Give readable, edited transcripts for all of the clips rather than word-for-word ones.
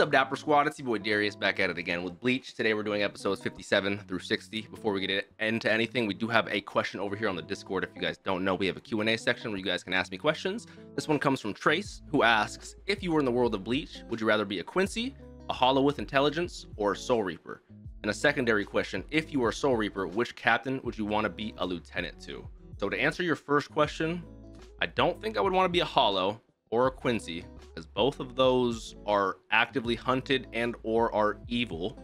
Sub Dapper Squad, it's your boy Darius back at it again with Bleach. Today we're doing episodes 57 through 60. Before we get into anything, we do have a question over here on the Discord. If you guys don't know, we have a Q&A section where you guys can ask me questions. This one comes from Trace, who asks, if you were in the world of Bleach, would you rather be a Quincy, a Hollow with intelligence, or a Soul Reaper? And a secondary question, if you were a Soul Reaper, which captain would you want to be a lieutenant to? So to answer your first question, I don't think I would want to be a Hollow or a Quincy, because both of those are actively hunted and or are evil.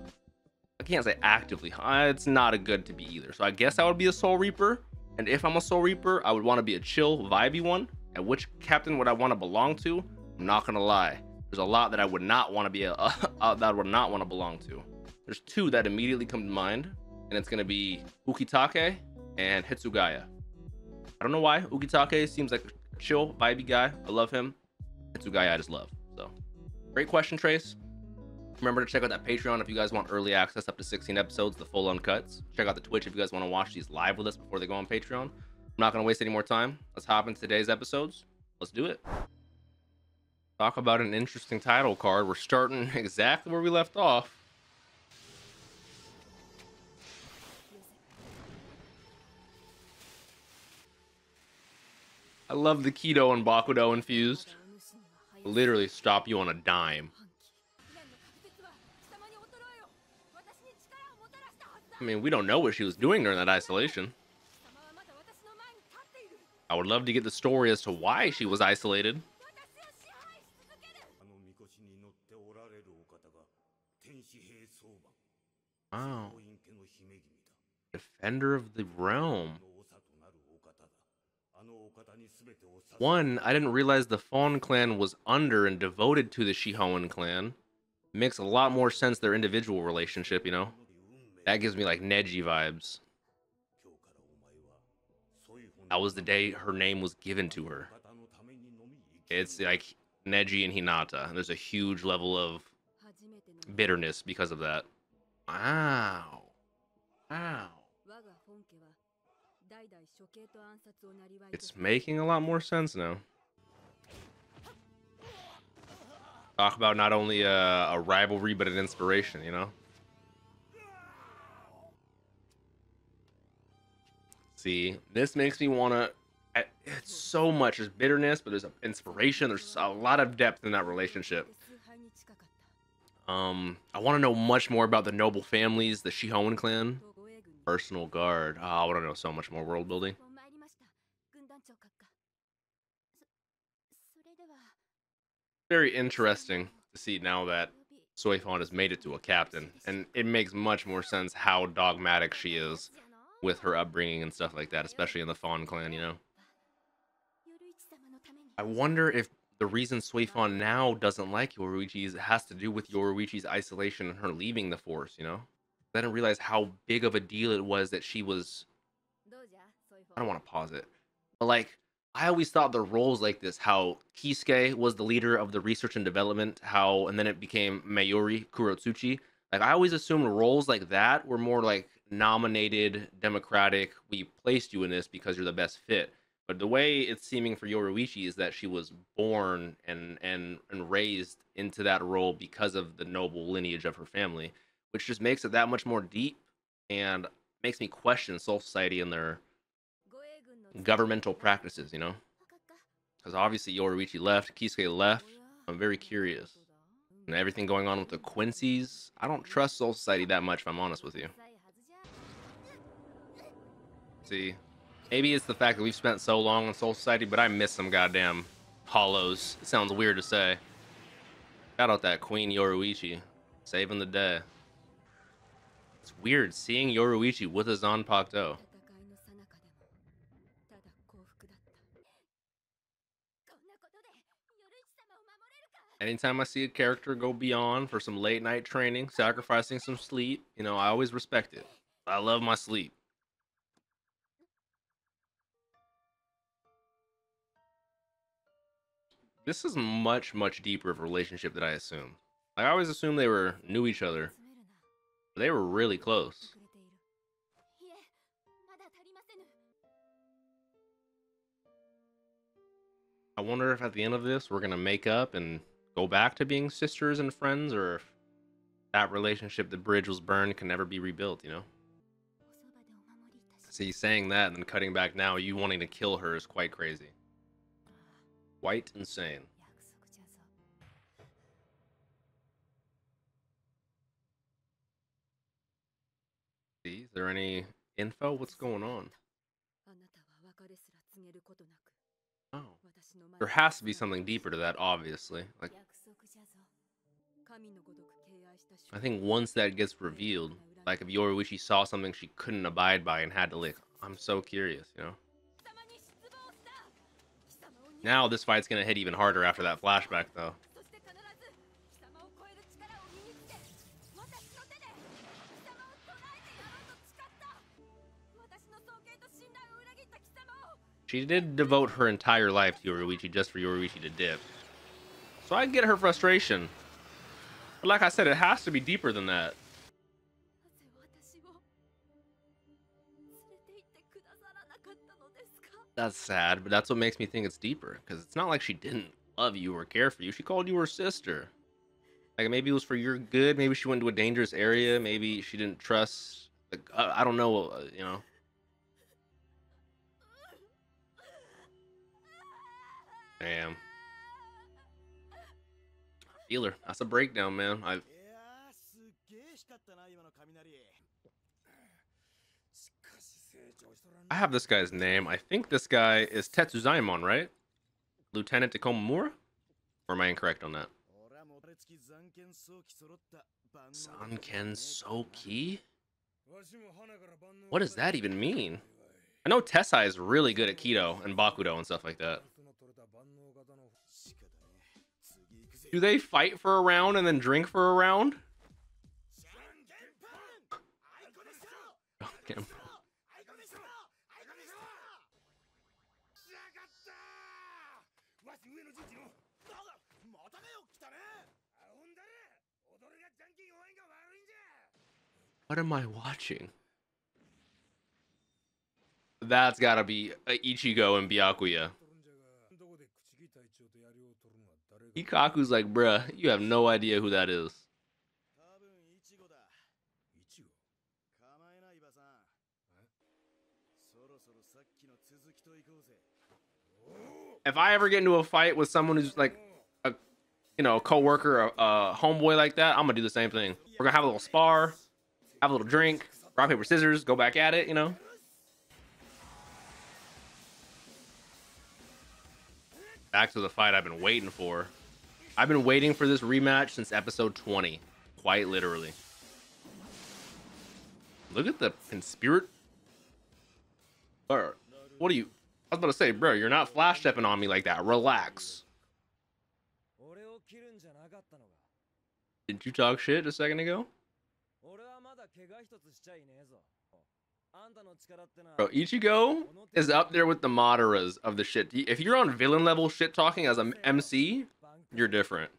I can't say actively, it's not a good to be either. So I guess I would be a Soul Reaper, and if I'm a Soul Reaper, I would want to be a chill, vibey one. And which captain would I want to belong to? I'm not gonna lie, there's a lot that I would not want to be that I would not want to belong to. There's two that immediately come to mind, and it's gonna be Ukitake and Hitsugaya. I don't know why. Ukitake seems like a chill, vibey guy. I love him. Hitsugaya I just love. So great question, Trace. Remember to check out that Patreon if you guys want early access up to 16 episodes, the full uncuts. Check out the Twitch if you guys want to watch these live with us before they go on Patreon. I'm not going to waste any more time. Let's hop into today's episodes. Let's do it. Talk about an interesting title card. We're starting exactly where we left off. I love the Kido and Bakudo infused. Literally stop you on a dime. I mean, we don't know what she was doing during that isolation. I would love to get the story as to why she was isolated. Wow. Defender of the realm. One, I didn't realize the Fawn clan was under and devoted to the Shihoin clan. Makes a lot more sense their individual relationship, you know? That gives me like Neji vibes. That was the day her name was given to her. It's like Neji and Hinata. There's a huge level of bitterness because of that. Wow. Wow. It's making a lot more sense now. Talk about not only a rivalry, but an inspiration, you know? See, this makes me want to... It's so much. There's bitterness, but there's inspiration. There's a lot of depth in that relationship. I want to know much more about the noble families, the Shihoin clan. Personal guard. Oh, I don't know so much more world building. Very interesting to see now that Suì-Fēng has made it to a captain, and it makes much more sense how dogmatic she is with her upbringing and stuff like that, especially in the Fēng clan, you know? I wonder if the reason Suì-Fēng now doesn't like Yoruichi's has to do with Yoruichi's isolation and her leaving the force, you know? I didn't realize how big of a deal it was that she was... I don't want to pause it. But like, I always thought the roles like this, how Kisuke was the leader of the research and development, how, and then it became Mayori Kurotsuchi. Like, I always assumed roles like that were more like nominated, democratic, we placed you in this because you're the best fit. But the way it's seeming for Yoruichi is that she was born and raised into that role because of the noble lineage of her family, which just makes it that much more deep and makes me question Soul Society and their governmental practices, you know? Because obviously Yoruichi left, Kisuke left. I'm very curious. And everything going on with the Quincy's, I don't trust Soul Society that much, if I'm honest with you. See, maybe it's the fact that we've spent so long on Soul Society, but I miss some goddamn hollows. It sounds weird to say. Shout out that Queen Yoruichi, saving the day. It's weird seeing Yoruichi with a Zanpakuto. Anytime I see a character go beyond for some late night training, sacrificing some sleep, you know, I always respect it. I love my sleep. This is much, much deeper of a relationship than I assumed. I always assumed they knew each other. They were really close. I wonder if at the end of this, we're going to make up and go back to being sisters and friends, or if that relationship, the bridge was burned, can never be rebuilt, you know? See, saying that and then cutting back now, you wanting to kill her is quite crazy. Quite insane. See, is there any info? What's going on? Oh. There has to be something deeper to that, obviously. Like, I think once that gets revealed, like if Yoruichi saw something she couldn't abide by and had to lick, I'm so curious, you know? Now this fight's gonna hit even harder after that flashback, though. She did devote her entire life to Yoruichi just for Yoruichi to dip. So I get her frustration. But like I said, it has to be deeper than that. That's sad, but that's what makes me think it's deeper. Because it's not like she didn't love you or care for you. She called you her sister. Like, maybe it was for your good. Maybe she went to a dangerous area. Maybe she didn't trust. Like, I don't know, you know. Damn. Healer, that's a breakdown, man. I have this guy's name. I think this guy is Tetsuzaimon, right? Lieutenant Takomamura? Or am I incorrect on that? Zanken Soki? What does that even mean? I know Tessai is really good at Kido and Bakudo and stuff like that. Do they fight for a round and then drink for a round? What am I watching? That's gotta be Ichigo and Byakuya. Ikaku's like, bruh, you have no idea who that is. If I ever get into a fight with someone who's like a, you know, a co-worker, a homeboy like that, I'm gonna do the same thing. We're gonna have a little spar, have a little drink, rock, paper, scissors, go back at it, you know? Back to the fight I've been waiting for. I've been waiting for this rematch since episode 20, quite literally. Look at the conspirator. What are you? I was about to say, bro, you're not flash stepping on me like that. Relax. Didn't you talk shit a second ago? Bro, Ichigo is up there with the Madaras of the shit. If you're on villain level shit talking as an MC, you're different.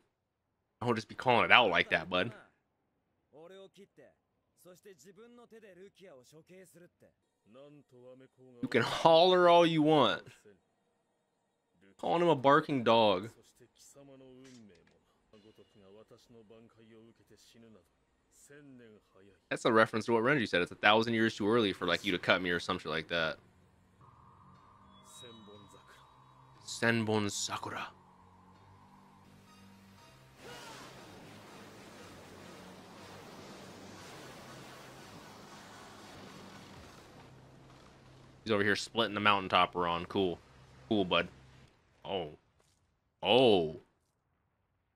I won't just be calling it out like that, bud. You can holler all you want. Calling him a barking dog. That's a reference to what Renji said. It's 1,000 years too early for like you to cut me or some shit like that. Senbonzakura. He's over here splitting the mountaintop we're on. Cool. Cool, bud. Oh. Oh.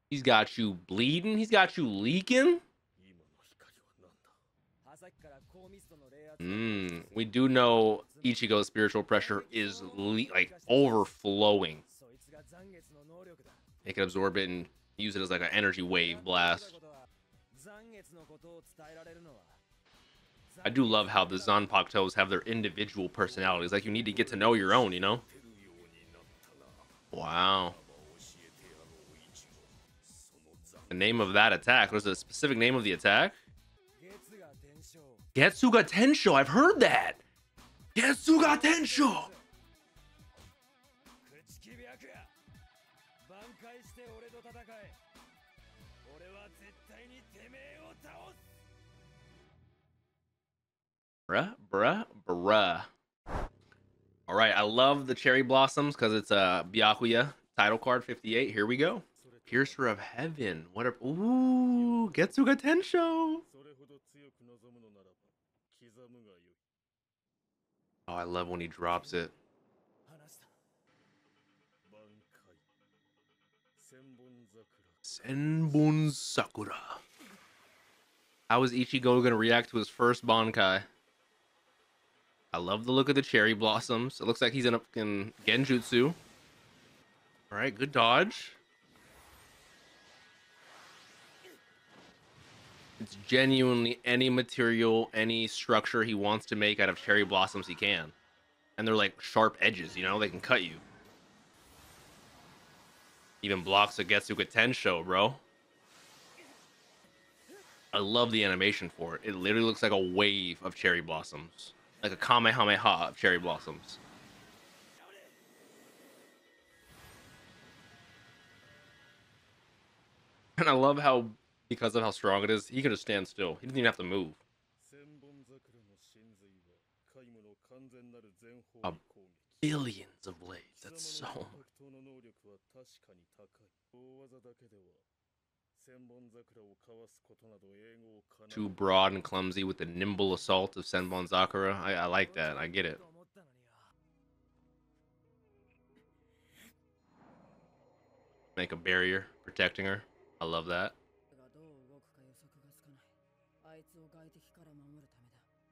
He's got you bleeding. He's got you leaking. We do know Ichigo's spiritual pressure is like overflowing. They can absorb it and use it as like an energy wave blast. I do love how the Zanpakutos have their individual personalities. Like, you need to get to know your own, you know? Wow. The name of that attack. What is the specific name of the attack? Getsuga Tensho. I've heard that. Getsuga Tensho. Bruh. All right, I love the cherry blossoms because it's a Byakuya title card 58. Here we go. Piercer of Heaven. What a... Ooh, Getsuga Tensho. Oh, I love when he drops it. Senbonzakura. How is Ichigo going to react to his first Bankai? I love the look of the cherry blossoms. It looks like he's in a fucking genjutsu. All right, good dodge. It's genuinely any material, any structure he wants to make out of cherry blossoms he can. And they're like sharp edges, you know? They can cut you. Even blocks a Getsuga Tensho, bro. I love the animation for it. It literally looks like a wave of cherry blossoms. Like a Kamehameha of cherry blossoms. And I love how, because of how strong it is, he could just stand still. He doesn't even have to move. A billions of blades. That's so... Too broad and clumsy with the nimble assault of Senbonzakura. I like that. I get it. Make a barrier protecting her. I love that.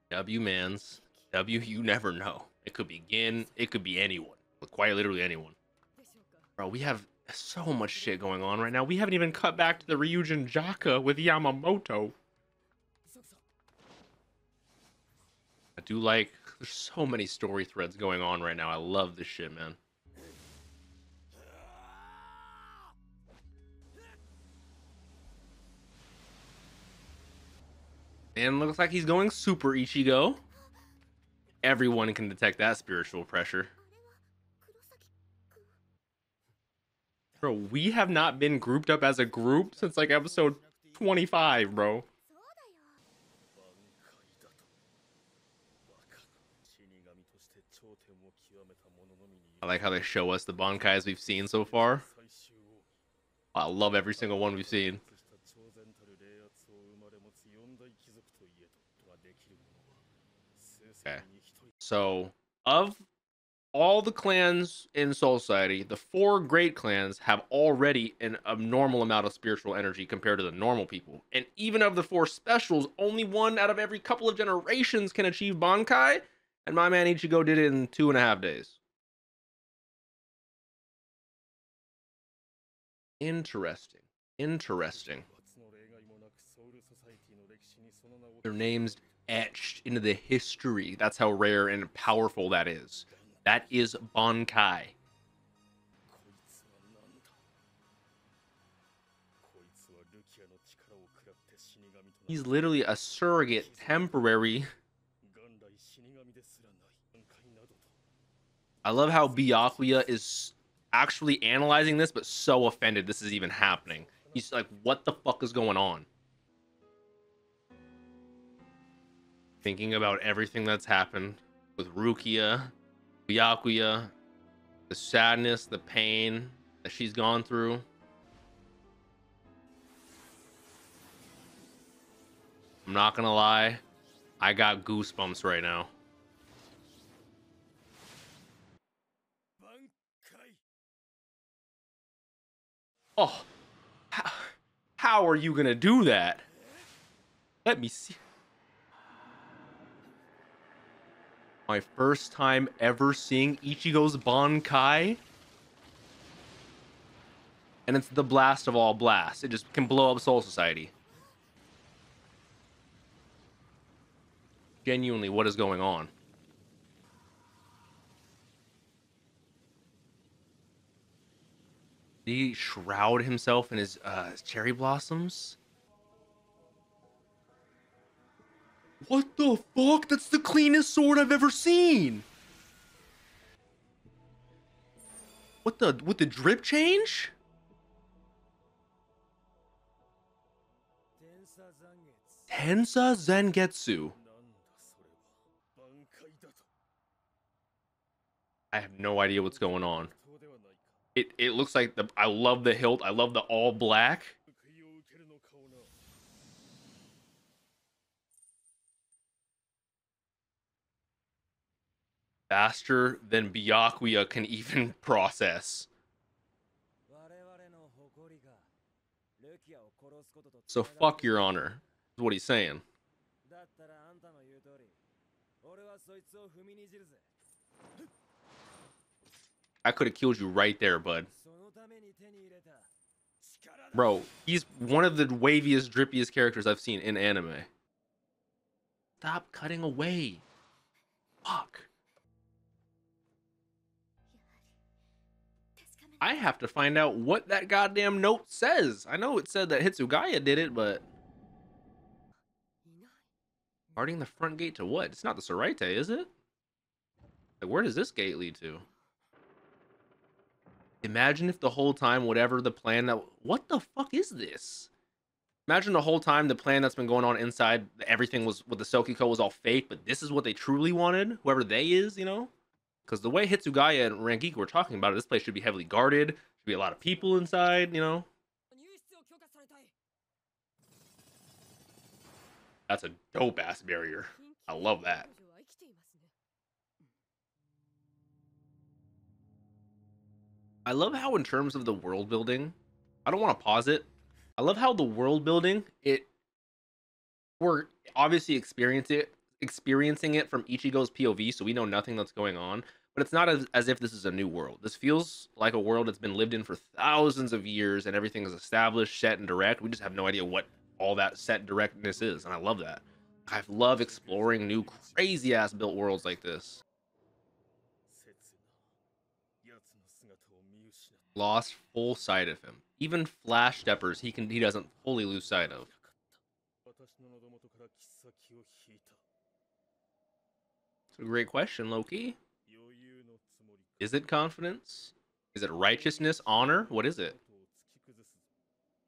W-mans. W, you never know. It could be Gin. It could be anyone. Quite literally anyone. Bro, we have... so much shit going on right now. We haven't even cut back to the Ryujin Jaka with Yamamoto. I do like... there's so many story threads going on right now. I love this shit, man. And looks like he's going Super Ichigo. Everyone can detect that spiritual pressure. Bro, we have not been grouped up as a group since like episode 25, bro. I like how they show us the Bankais we've seen so far. I love every single one we've seen. Okay. So, of... all the clans in Soul Society, the four great clans have already an abnormal amount of spiritual energy compared to the normal people. And even of the four specials, only one out of every couple of generations can achieve Bankai. And my man Ichigo did it in 2.5 days. Interesting. Interesting. Their names etched into the history. That's how rare and powerful that is. That is Bankai. He's literally a surrogate temporary. I love how Byakuya is actually analyzing this, but so offended this is even happening. He's like, what the fuck is going on? Thinking about everything that's happened with Rukia, Byakuya, the sadness, the pain that she's gone through. I'm not gonna lie, I got goosebumps right now. Oh, how are you gonna do that? Let me see. My first time ever seeing Ichigo's Bankai. And it's the blast of all blasts. It just can blow up Soul Society. Genuinely, what is going on? Did he shroud himself in his cherry blossoms? What the fuck? That's the cleanest sword I've ever seen. What the? With the drip change? Tensa Zangetsu. I have no idea what's going on. It looks like the, I love the hilt. I love the all black. Faster than Byakuya can even process. So fuck your honor, is what he's saying. I could have killed you right there, bud. Bro, he's one of the waviest, drippiest characters I've seen in anime. Stop cutting away. Fuck. I have to find out what that goddamn note says. I know it said that Hitsugaya did it, but... Guarding the front gate to what? It's not the Saraite, is it? Like, where does this gate lead to? Imagine if the whole time, whatever the plan that... What the fuck is this? Imagine the whole time the plan that's been going on inside, everything was with the Soukyoku was all fake, but this is what they truly wanted, whoever they is, you know? Because the way Hitsugaya and Rangiku were talking about it, this place should be heavily guarded. Should be a lot of people inside, you know? That's a dope-ass barrier. I love that. I love how in terms of the world building, I don't want to pause it. I love how the world building, we're obviously experiencing it from Ichigo's POV, so we know nothing that's going on. But it's not as if this is a new world. This feels like a world that's been lived in for thousands of years, and everything is established, set, and direct. We just have no idea what all that set directness is, and I love that. I love exploring new crazy-ass built worlds like this. Lost full sight of him. Even flash steppers, he doesn't fully lose sight of. It's a great question, Loki. Is it confidence? Is it righteousness, honor? What is it?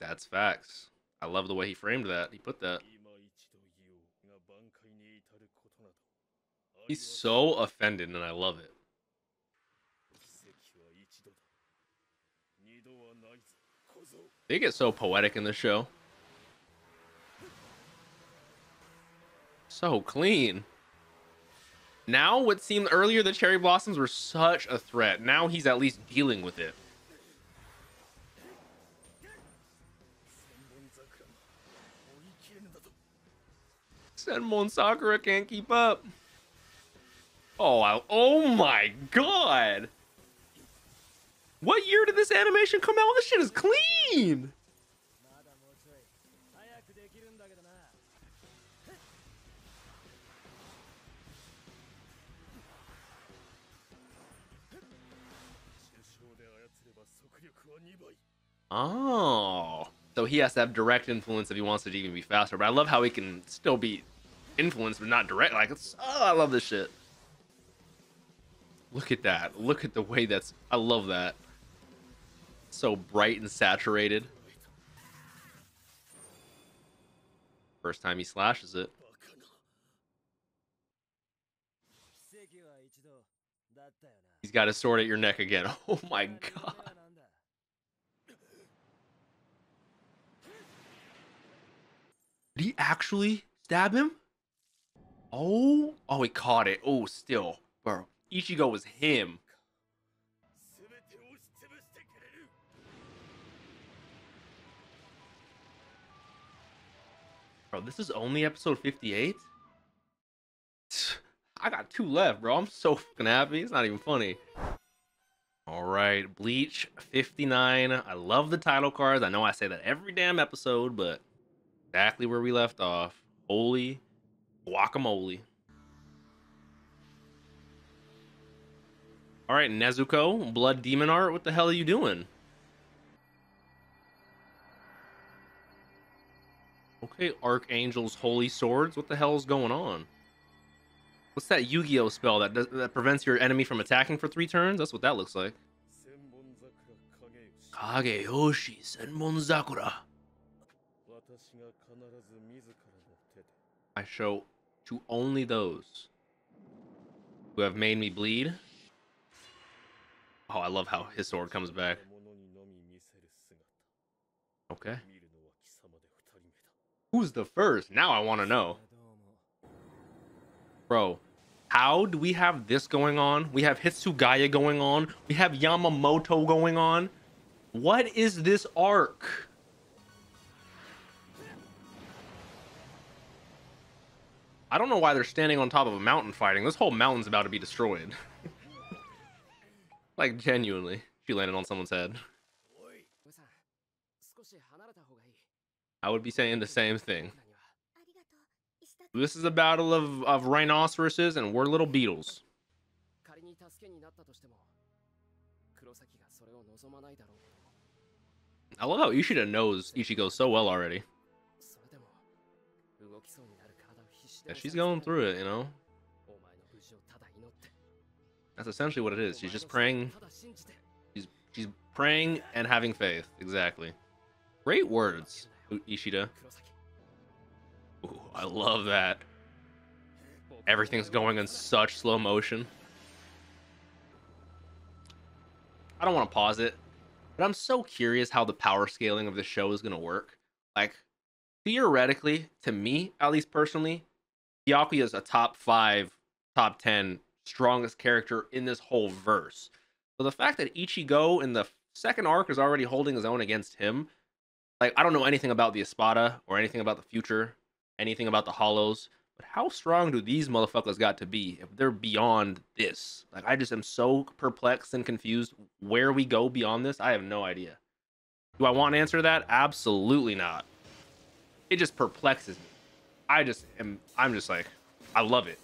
That's facts. I love the way he framed that. He put that. He's so offended, and I love it. They get so poetic in this show. So clean. Now, what seemed earlier the cherry blossoms were such a threat. Now he's at least dealing with it. Senbonzakura can't keep up. Oh my god. What year did this animation come out? This shit is clean. Oh, so he has to have direct influence if he wants it to even be faster. But I love how he can still be influenced, but not direct. Like, it's, oh, I love this shit. Look at that. Look at the way that's, I love that. So bright and saturated. First time he slashes it. He's got his sword at your neck again. Oh my god. Did he actually stab him? Oh, he caught it. Oh, still. Bro, Ichigo was him. Bro, this is only episode 58? I got 2 left, bro. I'm so fucking happy. It's not even funny. All right, Bleach 59. I love the title cards. I know I say that every damn episode, but... exactly where we left off. Holy guacamole. All right, Nezuko, Blood Demon Art, what the hell are you doing? Okay, Archangels, Holy Swords, what the hell is going on? What's that Yu-Gi-Oh spell that prevents your enemy from attacking for 3 turns? That's what that looks like. Kageyoshi Senbonzakura. I show to only those who have made me bleed. Oh, I love how his sword comes back. Okay. Who's the first? Now I want to know. Bro, how do we have this going on? We have Hitsugaya going on. We have Yamamoto going on. What is this arc? I don't know why they're standing on top of a mountain fighting. This whole mountain's about to be destroyed. Like, genuinely. She landed on someone's head. I would be saying the same thing. This is a battle of rhinoceroses, and we're little beetles. I love how Ishida knows Ichigo so well already. Yeah, she's going through it, you know? That's essentially what it is. She's just praying. She's praying and having faith. Exactly. Great words, Ishida. Ooh, I love that. Everything's going in such slow motion. I don't want to pause it, but I'm so curious how the power scaling of the show is going to work. Like, theoretically, to me, at least personally, Byakuya is a top 5, top 10 strongest character in this whole verse. So the fact that Ichigo in the second arc is already holding his own against him, like, I don't know anything about the Espada or anything about the future, anything about the Hollows, but how strong do these motherfuckers got to be if they're beyond this? Like, I just am so perplexed and confused where we go beyond this. I have no idea. Do I want to answer that? Absolutely not. It just perplexes me. I'm just like, I love it,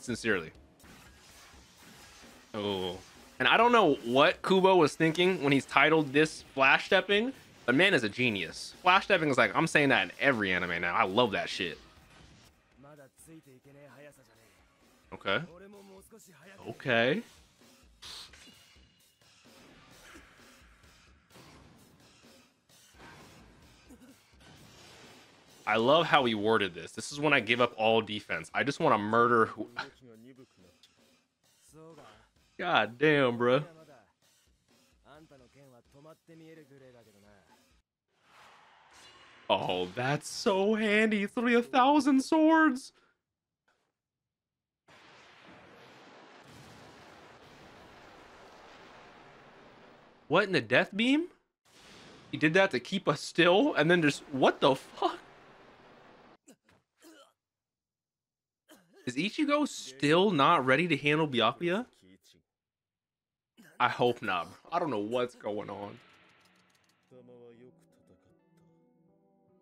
sincerely. Oh, and I don't know what Kubo was thinking when he's titled this Flash Stepping, but man is a genius. Flash Stepping is like, I'm saying that in every anime now. I love that shit. Okay. Okay. I love how he worded this. This is when I give up all defense. I just want to murder who... God damn, bro. Oh, that's so handy. It's literally 1,000 swords. What in the death beam? He did that to keep us still and then just... What the fuck? Is Ichigo still not ready to handle Byakuya? I hope not. I don't know what's going on.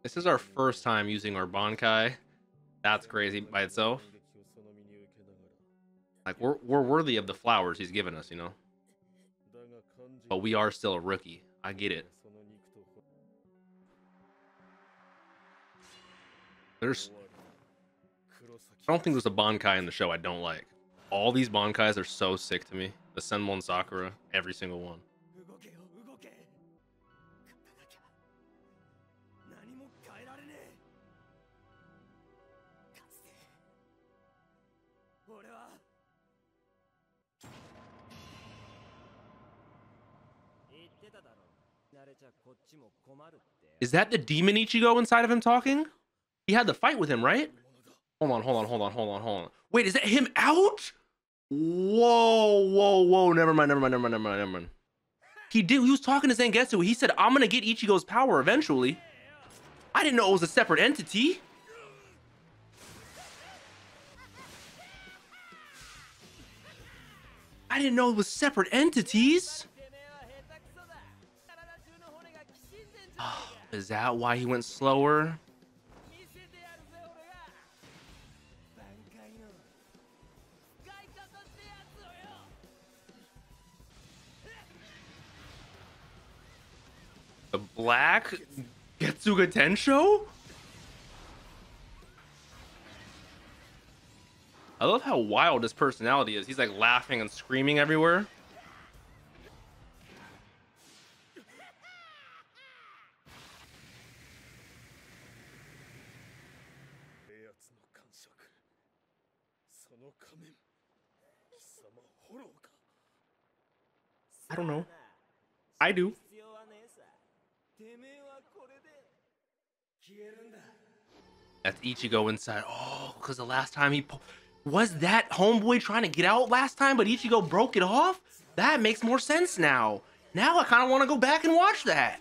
This is our first time using our Bankai. That's crazy by itself. Like, we're worthy of the flowers he's given us, you know? But we are still a rookie. I get it. I don't think there's a Bankai in the show I don't like. All these Bankais are so sick to me. The Senbonzakura, every single one. Is that the demon Ichigo inside of him talking? He had the fight with him, right? Hold on. Wait, is that him out? Whoa. Never mind. He was talking to Zangetsu. He said, I'm going to get Ichigo's power eventually. I didn't know it was a separate entity. I didn't know it was separate entities. Oh, is that why he went slower? The black Getsuga Tensho? I love how wild his personality is. He's like laughing and screaming everywhere. I don't know. I do. That's Ichigo inside. Oh, because the last time he... Was that homeboy trying to get out last time, but Ichigo broke it off? That makes more sense now. Now I kind of want to go back and watch that.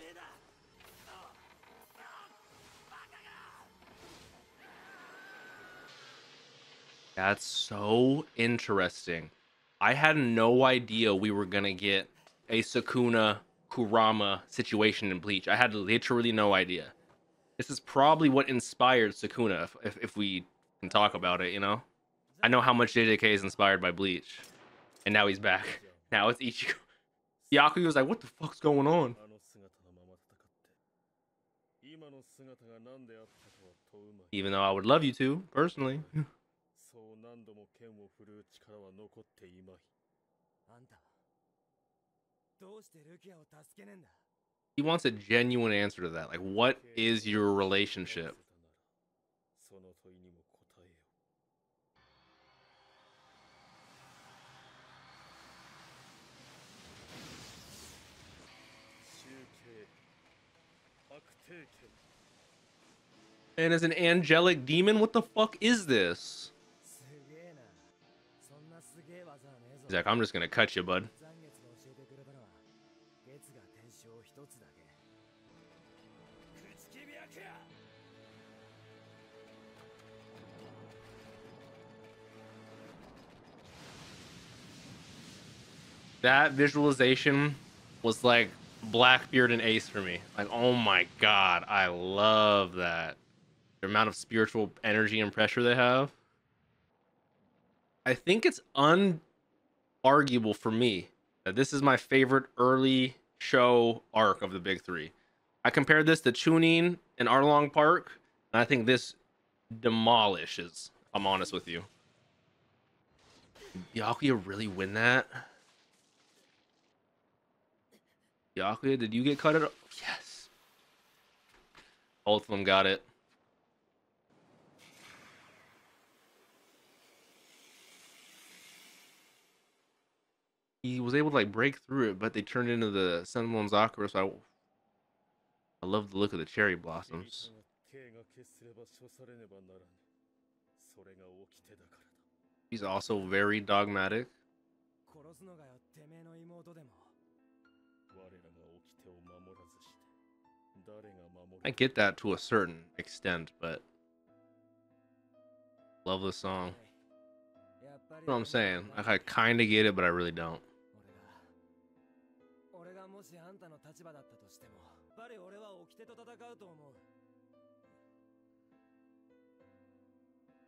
That's so interesting. I had no idea we were going to get a Sukuna Kurama situation in Bleach. I had literally no idea. This is probably what inspired Sukuna, if we can talk about it, you know? I know how much JJK is inspired by Bleach. And now he's back. Now it's Ichigo. Byakuya was like, what the fuck's going on? Even though I would love you to, personally. He wants a genuine answer to that. Like, what is your relationship? And as an angelic demon, what the fuck is this? He's like, I'm just gonna cut you, bud. That visualization was like Blackbeard and Ace for me. Like, oh my god, I love that. The amount of spiritual energy and pressure they have. I think it's unarguable for me that this is my favorite early show arc of the big three. I compared this to Chunin and Arlong Park, and I think this demolishes, if I'm honest with you. Did Byakuya really win that? Byakuya, did you get cut at all? Yes. Both of them got it. He was able to like break through it, but they turned into the Senbonzakura, so I love the look of the cherry blossoms. He's also very dogmatic. I get that to a certain extent, but love the song. That's what I'm saying. Like, I kind of get it, but I really don't.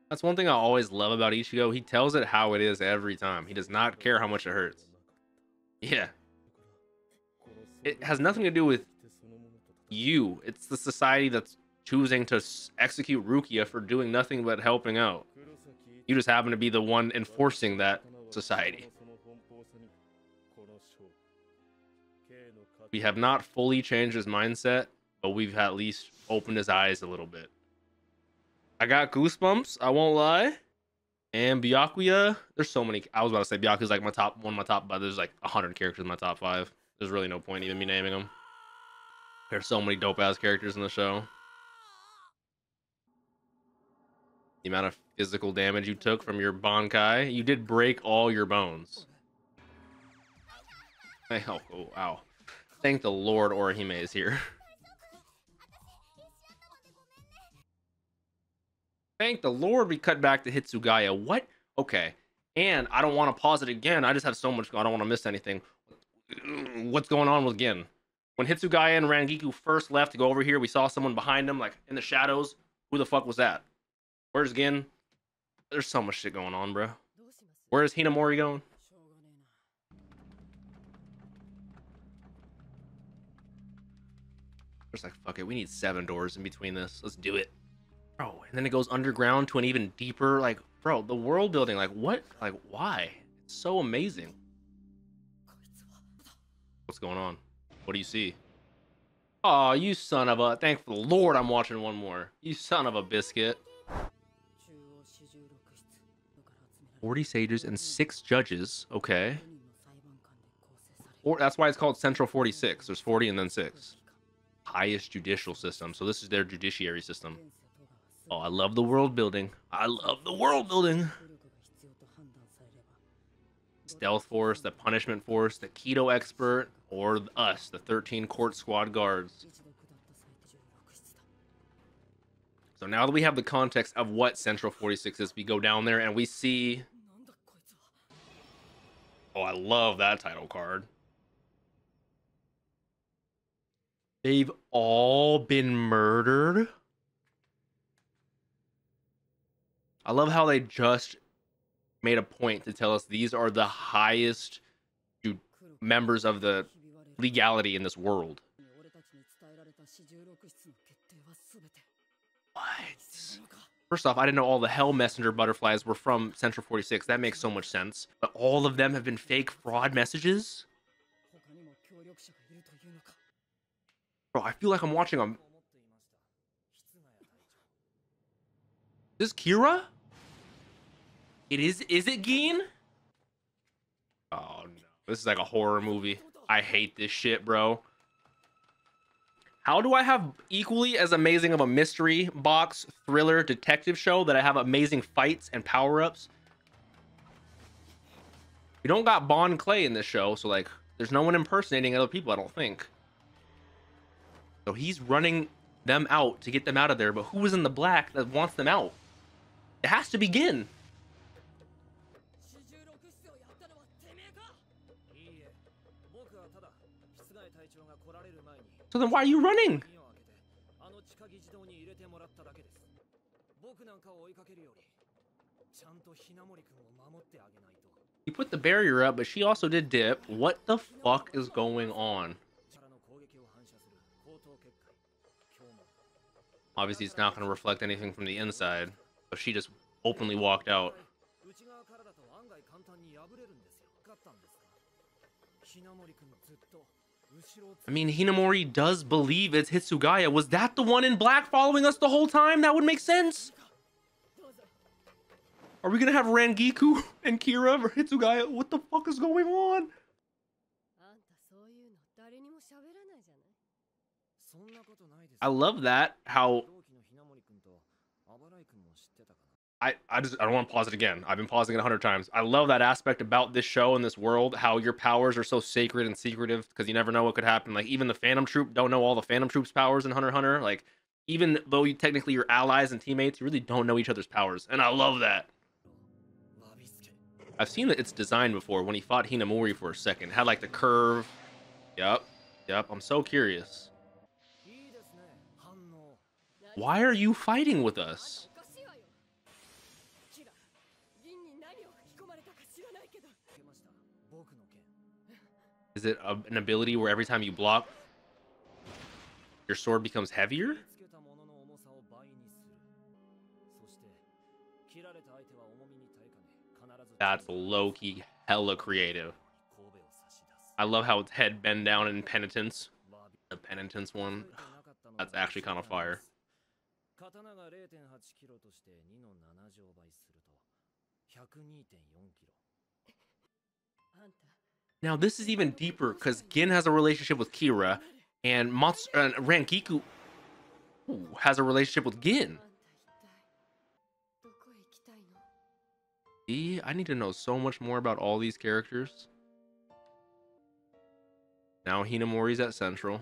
That's one thing I always love about Ichigo. He tells it how it is every time. He does not care how much it hurts. Yeah. It has nothing to do with you. It's the society that's choosing to execute Rukia for doing nothing but helping out. You just happen to be the one enforcing that society. We have not fully changed his mindset, but we've at least opened his eyes a little bit. I got goosebumps, I won't lie. And Byakuya, there's so many. I was about to say Byakuya's like my top one, but there's like 100 characters in my top 5. There's really no point even me naming them. There's so many dope ass characters in the show. The amount of physical damage you took from your Bankai, you did break all your bones. Oh, oh, ow. Thank the Lord Orihime is here. Thank the Lord we cut back to Hitsugaya. What? Okay. And I don't want to pause it again. I just have so much. I don't want to miss anything. What's going on with Gin? When Hitsugaya and Rangiku first left to go over here, we saw someone behind them, like in the shadows. Who the fuck was that? Where's Gin? There's so much shit going on, bro. Where's Hinamori going? Just like, fuck it. We need 7 doors in between this. Let's do it. Bro, and then it goes underground to an even deeper, like, bro, the world building. Like, what? Like, why? It's so amazing. What's going on? What do you see? Aw, you son of a... Thank the Lord I'm watching one more. You son of a biscuit. 40 sages and 6 judges. Okay. That's why it's called Central 46. There's 40 and then 6. Highest judicial system. So this is their judiciary system. Oh, I love the world building. I love the world building. Stealth force, the punishment force, the Kido expert, or us, the 13 court squad guards. So now that we have the context of what Central 46 is, we go down there and we see... Oh, I love that title card. They've all been murdered. I love how they just made a point to tell us these are the highest members of the legality in this world. What? First off, I didn't know all the Hell Messenger butterflies were from Central 46. That makes so much sense. But all of them have been fake fraud messages? Bro, I feel like I'm watching them. Is this Kira? It is it Gin? Oh no. This is like a horror movie. I hate this shit, bro. How do I have equally as amazing of a mystery box thriller detective show that I have amazing fights and power-ups? We don't got Bon Clay in this show, so like there's no one impersonating other people, I don't think. So he's running them out to get them out of there, but who is in the black that wants them out? It has to begin. So then why are you running? He put the barrier up, but she also did dip. What the fuck is going on? Obviously, it's not going to reflect anything from the inside. So she just openly walked out. I mean, Hinamori does believe it's Hitsugaya. Was that the one in black following us the whole time? That would make sense. Are we going to have Rangiku and Kira for Hitsugaya? What the fuck is going on? I love that, how... I don't want to pause it again. I've been pausing it 100 times. I love that aspect about this show and this world, how your powers are so sacred and secretive because you never know what could happen. Like even the Phantom Troop don't know all the Phantom Troop's powers in Hunter x Hunter. Like even though you technically your allies and teammates, you really don't know each other's powers. And I love that. I've seen that it's designed before when he fought Hinamori for a second. It had like the curve. Yep. Yep. I'm so curious. Why are you fighting with us? Is it an ability where every time you block, your sword becomes heavier? That's low-key hella creative. I love how its head bend down in penitence. The penitence one. That's actually kind of fire. Now this is even deeper because Gin has a relationship with Kira, and Rangiku has a relationship with Gin. See, I need to know so much more about all these characters. Now Hinamori's at Central.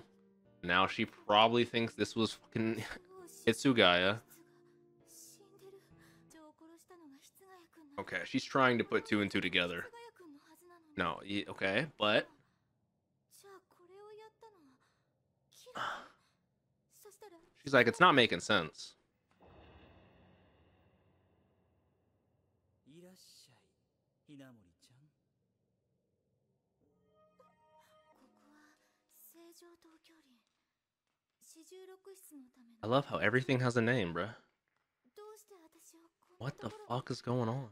Now she probably thinks this was fucking Hitsugaya. Okay, she's trying to put 2 and 2 together. No, okay, but she's like, it's not making sense. I love how everything has a name, bruh. What the fuck is going on?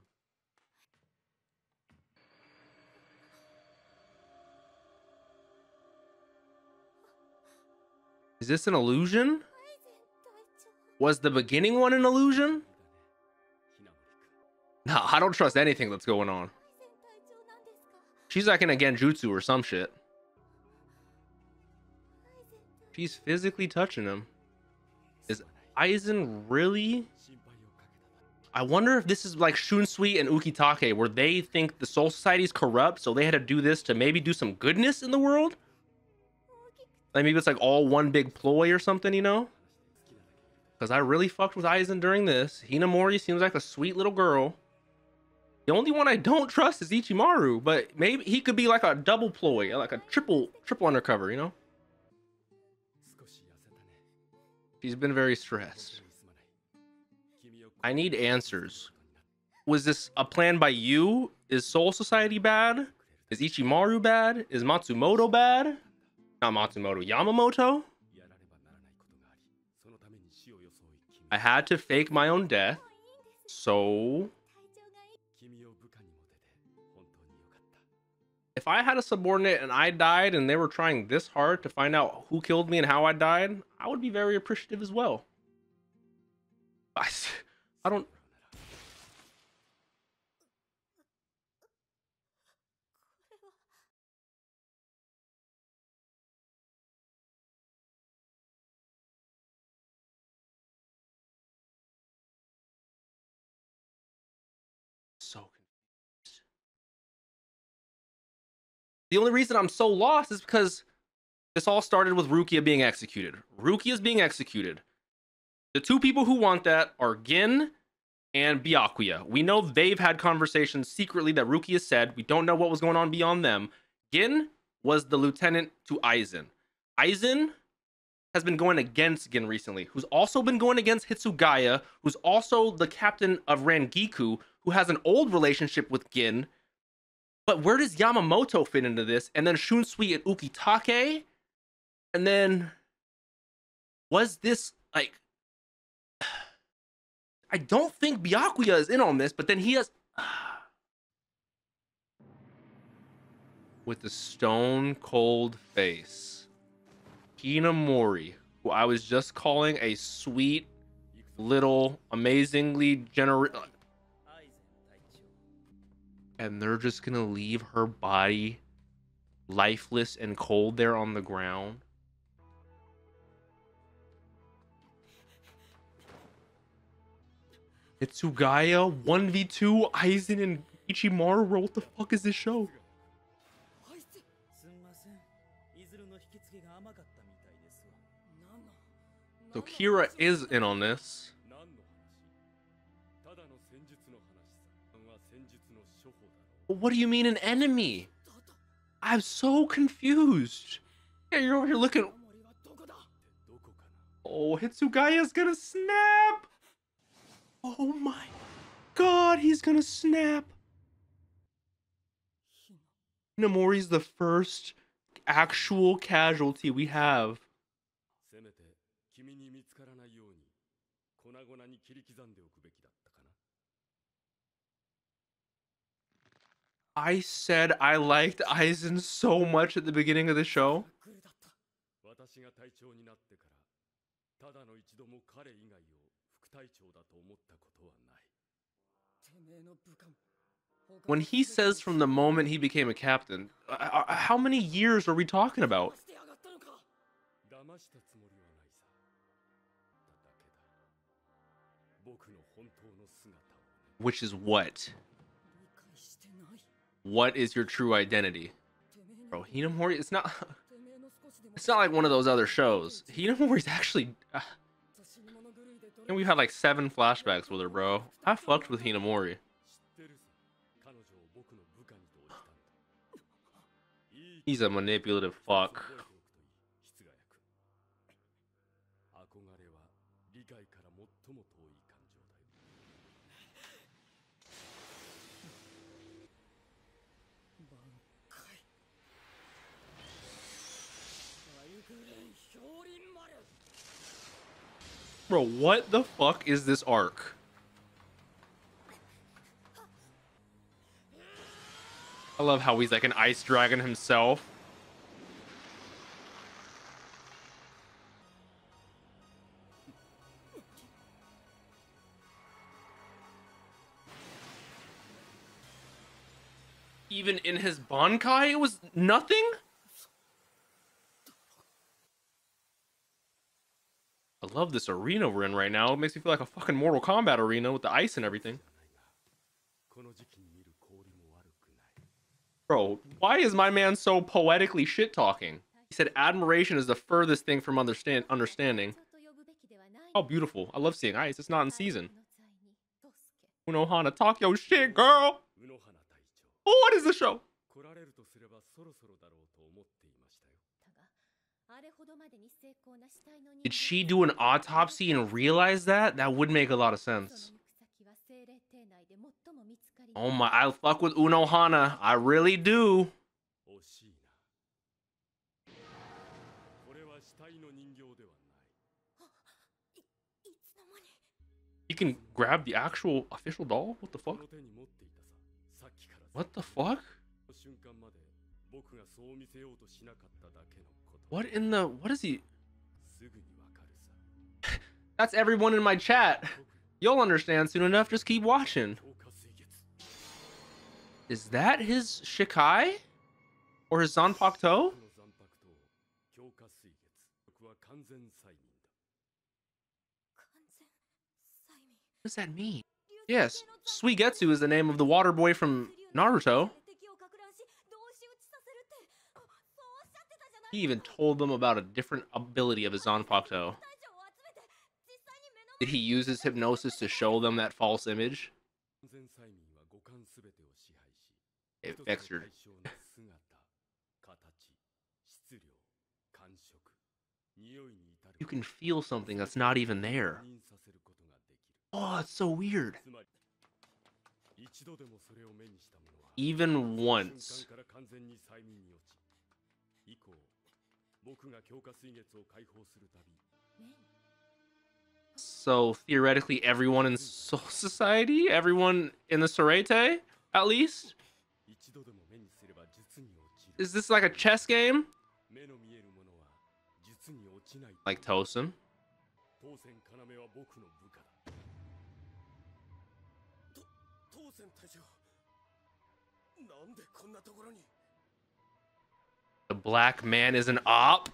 Is this an illusion? Was the beginning one an illusion? No, I don't trust anything that's going on. She's like in a genjutsu or some shit. She's physically touching him. Is Aizen really? I wonder if this is like Shunsui and Ukitake, where they think the Soul Society is corrupt, so they had to do this to maybe do some goodness in the world? Like maybe it's like all one big ploy or something, you know? Because I really fucked with Aizen during this. Hinamori seems like a sweet little girl. The only one I don't trust is Ichimaru, but maybe he could be like a double ploy, like a triple undercover, you know? She's been very stressed. I need answers. Was this a plan by you? Is Soul Society bad? Is Ichimaru bad? Is Matsumoto bad? Not Matsumoto, Yamamoto? I had to fake my own death, so... If I had a subordinate and I died and they were trying this hard to find out who killed me and how I died, I would be very appreciative as well. I don't... The only reason I'm so lost is because this all started with Rukia being executed. Rukia is being executed. The two people who want that are Gin and Byakuya. We know they've had conversations secretly that Rukia said. We don't know what was going on beyond them. Gin was the lieutenant to Aizen. Aizen has been going against Gin recently, who's also been going against Hitsugaya, who's also the captain of Rangiku, who has an old relationship with Gin. But where does Yamamoto fit into this? And then Shunsui and Ukitake? And then... Was this, like... I don't think Byakuya is in on this, but then he has... With the stone-cold face. Hinamori, who I was just calling a sweet, little, amazingly generous... And they're just gonna leave her body lifeless and cold there on the ground. Hitsugaya 1v2 Aizen and Ichimaru. What the fuck is this show? So Kira is in on this. What do you mean an enemy? I'm so confused. Yeah, you're over here looking. Oh, Hitsugaya's gonna snap. Oh my god, he's gonna snap. Namori's the first actual casualty we have. I said I liked Aizen so much at the beginning of the show. When he says from the moment he became a captain, how many years are we talking about? Which is what? What is your true identity? Bro, Hinamori, it's not like one of those other shows. Hinamori's actually... and we've had like 7 flashbacks with her, bro. I fucked with Hinamori. He's a manipulative fuck. Bro, what the fuck is this arc? I love how he's like an ice dragon himself. Even in his Bankai, it was nothing? love this arena we're in right now. It makes me feel like a fucking Mortal Kombat arena with the ice and everything. Bro, why is my man so poetically shit-talking? He said admiration is the furthest thing from understanding. How beautiful. I love seeing ice. It's not in season. Unohana, talk your shit, girl! Oh, what is the show? Did she do an autopsy and realize that? That would make a lot of sense. Oh my, I fuck with Unohana. I really do. You can grab the actual official doll? What the fuck? What the fuck? What in the... What is he... That's everyone in my chat. You'll understand soon enough. Just keep watching. Is that his Shikai? Or his Zanpakuto? What does that mean? Yes, Suigetsu is the name of the water boy from Naruto. He even told them about a different ability of his Zanpakuto. Did he use his hypnosis to show them that false image? It affects your... You can feel something that's not even there. Oh, it's so weird. Even once. So theoretically, everyone in Soul Society, everyone in the Sorete, at least. Is this like a chess game? Like Tosen. The black man is an op.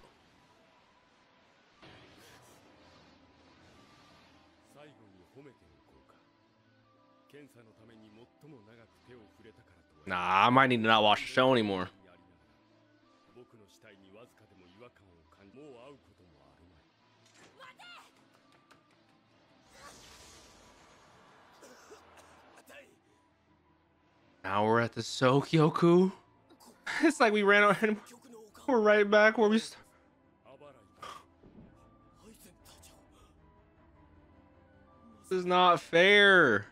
Nah, I might need to not watch the show anymore. Now we're at the Soukyoku. It's like we ran out and we're right back where we started. This is not fair.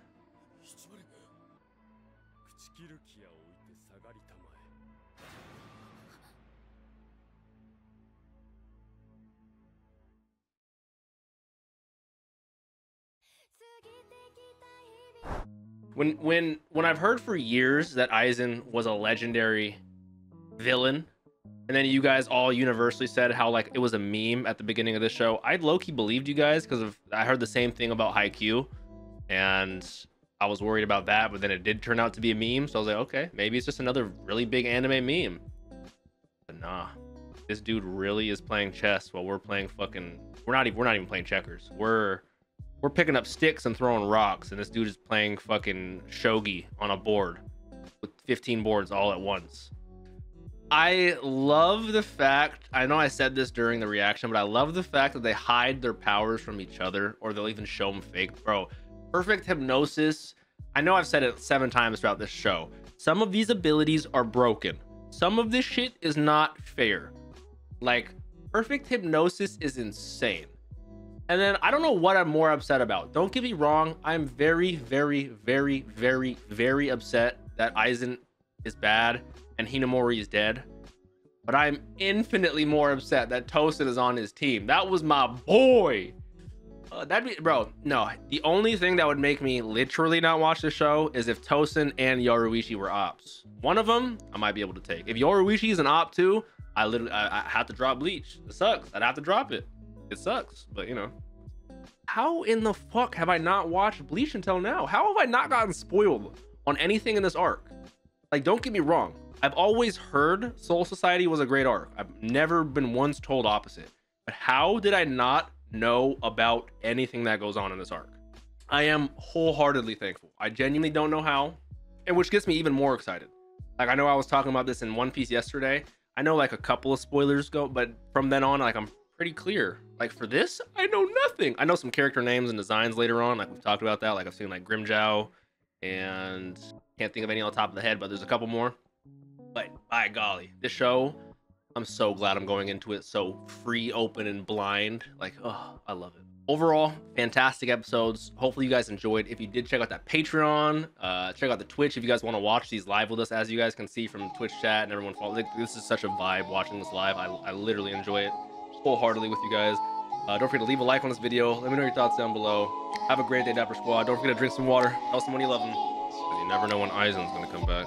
When I've heard for years that Aizen was a legendary villain, and then you guys all universally said how like it was a meme at the beginning of the show, I low-key believed you guys because of I heard the same thing about Haikyuu, and I was worried about that, but then it did turn out to be a meme, so I was like, okay, maybe it's just another really big anime meme. But nah, this dude really is playing chess while we're playing fucking. We're not even playing checkers. We're picking up sticks and throwing rocks, and this dude is playing fucking shogi on a board with 15 boards all at once. I love the fact, I know I said this during the reaction, but I love the fact that they hide their powers from each other, or they'll even show them fake. Bro, perfect hypnosis. I know I've said it 7 times throughout this show. Some of these abilities are broken. Some of this shit is not fair. Like, perfect hypnosis is insane. And then I don't know what I'm more upset about. Don't get me wrong. I'm very, very, very, very, very upset that Aizen is bad and Hinamori is dead. But I'm infinitely more upset that Tosen is on his team. That was my boy. Bro, no. The only thing that would make me literally not watch the show is if Tosen and Yoruichi were ops. One of them, I might be able to take. If Yoruichi is an op too, I have to drop Bleach. It sucks. I'd have to drop it. It sucks, but you know. How in the fuck have I not watched Bleach until now? How have I not gotten spoiled on anything in this arc? Like, don't get me wrong. I've always heard Soul Society was a great arc. I've never been once told opposite. But how did I not know about anything that goes on in this arc. I am wholeheartedly thankful. I genuinely don't know how, and which gets me even more excited. Like, I know I was talking about this in One Piece yesterday. I know like a couple of spoilers go, but from then on, like, I'm pretty clear. Like, for this, I know nothing. I know some character names and designs later on. Like, we've talked about that. Like, I've seen like Grimjow, and can't think of any on the top of the head, but there's a couple more. But by golly, this show, I'm so glad I'm going into it so free, open, and blind. Like, oh, I love it. Overall, fantastic episodes. Hopefully you guys enjoyed. If you did, check out that Patreon, check out the Twitch if you guys want to watch these live with us. As you guys can see from Twitch chat and everyone follow, like, this is such a vibe watching this live. I literally enjoy it wholeheartedly with you guys. Don't forget to leave a like on this video. Let me know your thoughts down below. Have a great day, Dapper Squad. Don't forget to drink some water, tell someone you love them, because you never know when Aizen's gonna come back.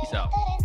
Peace out.